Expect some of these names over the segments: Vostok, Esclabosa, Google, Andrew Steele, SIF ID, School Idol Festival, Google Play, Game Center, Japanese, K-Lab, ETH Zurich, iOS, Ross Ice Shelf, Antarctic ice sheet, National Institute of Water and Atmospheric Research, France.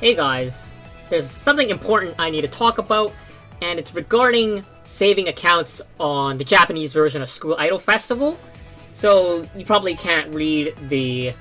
Hey guys, there's something important I need to talk about, and it's regarding saving accounts on the Japanese version of School Idol Festival. So you probably can't read the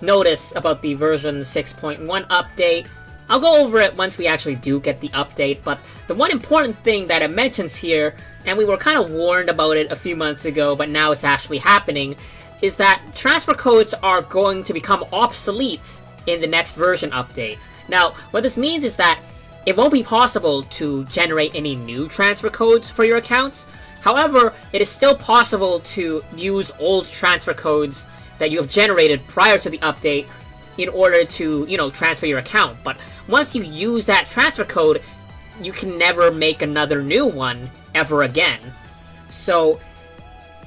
notice about the version 6.1 update. I'll go over it once we actually do get the update, but the one important thing that it mentions here, and we were kind of warned about it a few months ago, but now it's actually happening, is that transfer codes are going to become obsolete in the next version update. Now, what this means is that it won't be possible to generate any new transfer codes for your accounts. However, it is still possible to use old transfer codes that you have generated prior to the update in order to, transfer your account. But once you use that transfer code, you can never make another new one ever again. So,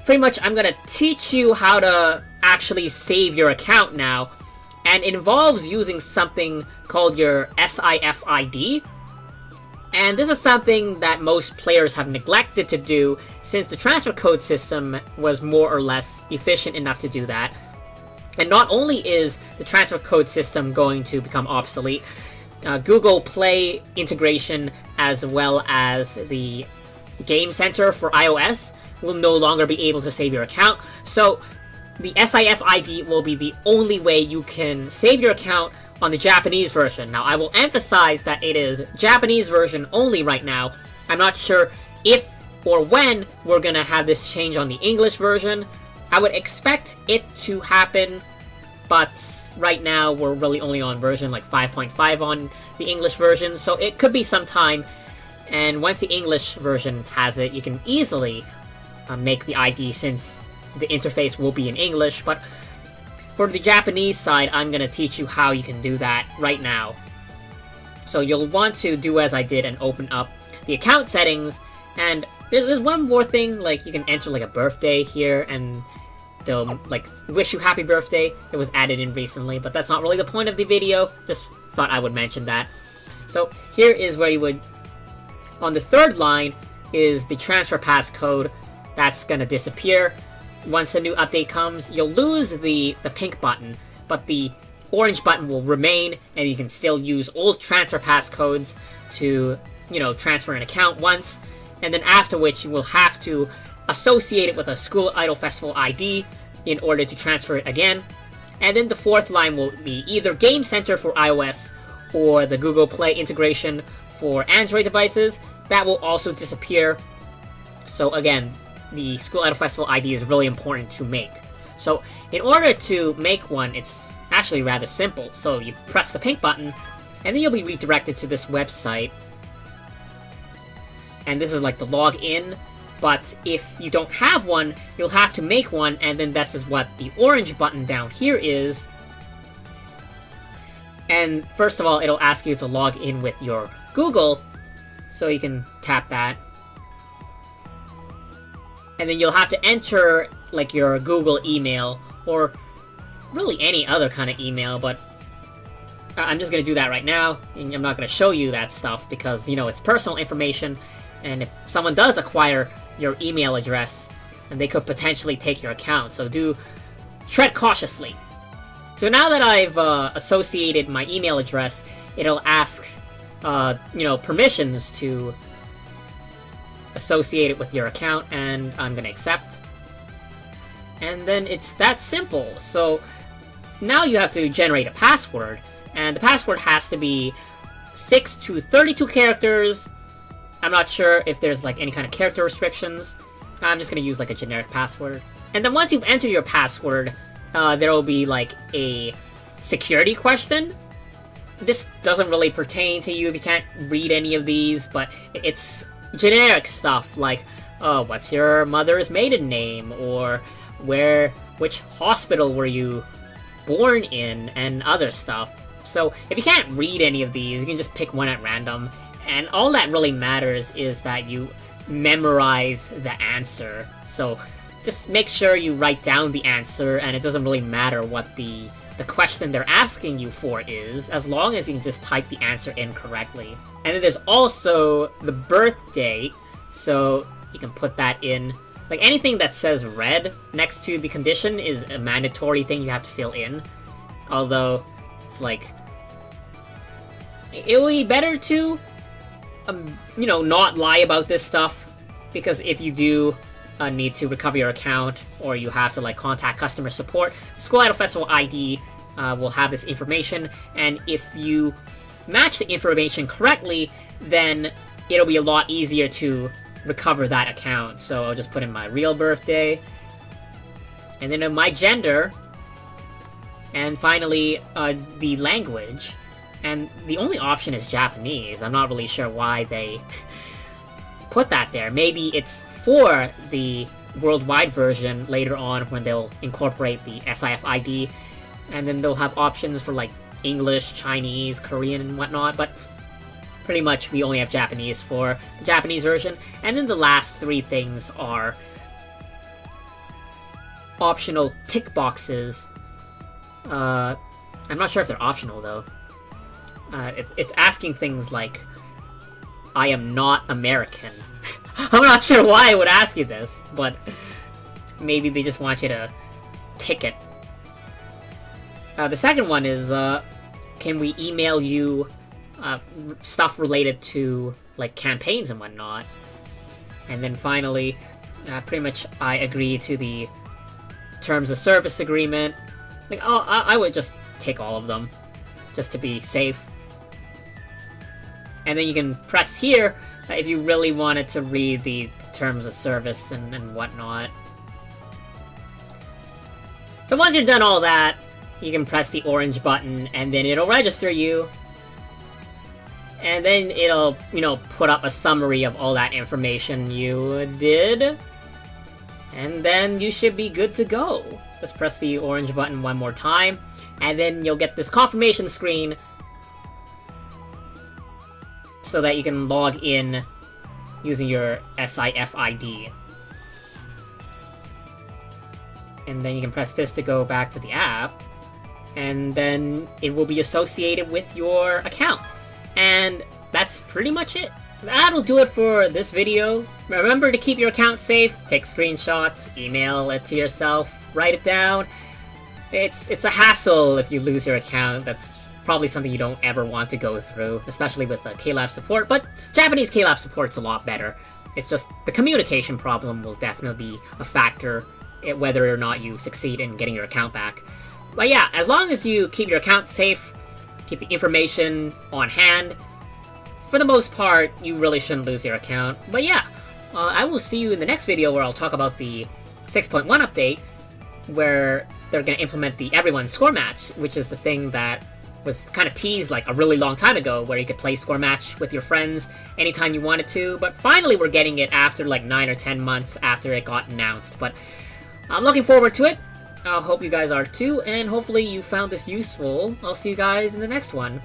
pretty much I'm going to teach you how to actually save your account now. And it involves using something called your SIFID. And this is something that most players have neglected to do since the transfer code system was more or less efficient enough to do that. And not only is the transfer code system going to become obsolete, Google Play integration as well as the Game Center for iOS will no longer be able to save your account. So the SIFID will be the only way you can save your account on the Japanese version. Now, I will emphasize that it is Japanese version only right now. I'm not sure if or when we're going to have this change on the English version. I would expect it to happen, but right now we're really only on version like 5.5 on the English version, so it could be some time. And once the English version has it, you can easily make the ID since the interface will be in English, but for the Japanese side, I'm going to teach you how you can do that right now. So you'll want to do as I did and open up the account settings, and there's one more thing, like you can enter like a birthday here, and they'll like wish you happy birthday. It was added in recently, but that's not really the point of the video, just thought I would mention that. So here is where you would, on the third line is the transfer passcode. That's going to disappear. Once a new update comes, you'll lose the pink button, but the orange button will remain, and you can still use old transfer passcodes to, transfer an account once, and then after which you will have to associate it with a School Idol Festival ID in order to transfer it again. And then the fourth line will be either Game Center for iOS or the Google Play integration for Android devices. That will also disappear. So again, the School Idol Festival ID is really important to make. So in order to make one, it's actually rather simple. So you press the pink button, and then you'll be redirected to this website. And this is like the login, but if you don't have one, you'll have to make one, and then this is what the orange button down here is. And first of all, it'll ask you to log in with your Google, so you can tap that. And then you'll have to enter like your Google email or really any other kind of email, but I'm just going to do that right now, and I'm not going to show you that stuff because, it's personal information, and if someone does acquire your email address, then they could potentially take your account, so do tread cautiously. So now that I've associated my email address, it'll ask, permissions to associate it with your account, and I'm going to accept. And then it's that simple. So now you have to generate a password, and the password has to be 6 to 32 characters. I'm not sure if there's like any kind of character restrictions. I'm just going to use like a generic password. And then once you've entered your password, there will be like a security question. This doesn't really pertain to you if you can't read any of these, but it's generic stuff like, oh, what's your mother's maiden name, or which hospital were you born in, and other stuff. So if you can't read any of these, you can just pick one at random, and all that really matters is that you memorize the answer. So just make sure you write down the answer, and it doesn't really matter what the question they're asking you for is, as long as you can just type the answer in correctly. And then there's also the birth date, so you can put that in. Like anything that says red next to the condition is a mandatory thing you have to fill in. Although it's like it would be better to, you know, not lie about this stuff, because if you do need to recover your account, or you have to like contact customer support, School Idol Festival ID will have this information, and if you match the information correctly, then it'll be a lot easier to recover that account. So I'll just put in my real birthday, and then my gender, and finally the language, and the only option is Japanese. I'm not really sure why they put that there. Maybe it's for the worldwide version later on when they'll incorporate the SIF ID, and then they'll have options for like English, Chinese, Korean, and whatnot, but pretty much we only have Japanese for the Japanese version. And then the last three things are optional tick boxes. I'm not sure if they're optional though. It's asking things like, I am not American. I'm not sure why I would ask you this, but maybe they just want you to tick it. The second one is, can we email you stuff related to like campaigns and whatnot? And then finally, pretty much I agree to the terms of service agreement. Like, oh, I would just take all of them just to be safe. And then you can press here if you really wanted to read the terms of service and whatnot. So once you're done all that, you can press the orange button, and then it'll register you. And then it'll, you know, put up a summary of all that information you did. And then you should be good to go. Let's press the orange button one more time, and then you'll get this confirmation screen so that you can log in using your SIF ID. And then you can press this to go back to the app, and then it will be associated with your account. And that's pretty much it. That'll do it for this video. Remember to keep your account safe, take screenshots, email it to yourself, write it down. It's a hassle if you lose your account. That's probably something you don't ever want to go through, especially with the K-Lab support, but Japanese K-Lab support's a lot better. It's just the communication problem will definitely be a factor whether or not you succeed in getting your account back. But yeah, as long as you keep your account safe, keep the information on hand, for the most part, you really shouldn't lose your account. But yeah, I will see you in the next video where I'll talk about the 6.1 update, where they're going to implement the everyone score match, which is the thing that was kind of teased like a really long time ago, where you could play score match with your friends anytime you wanted to. But finally we're getting it after like 9 or 10 months after it got announced. But I'm looking forward to it. I hope you guys are too, and hopefully you found this useful. I'll see you guys in the next one.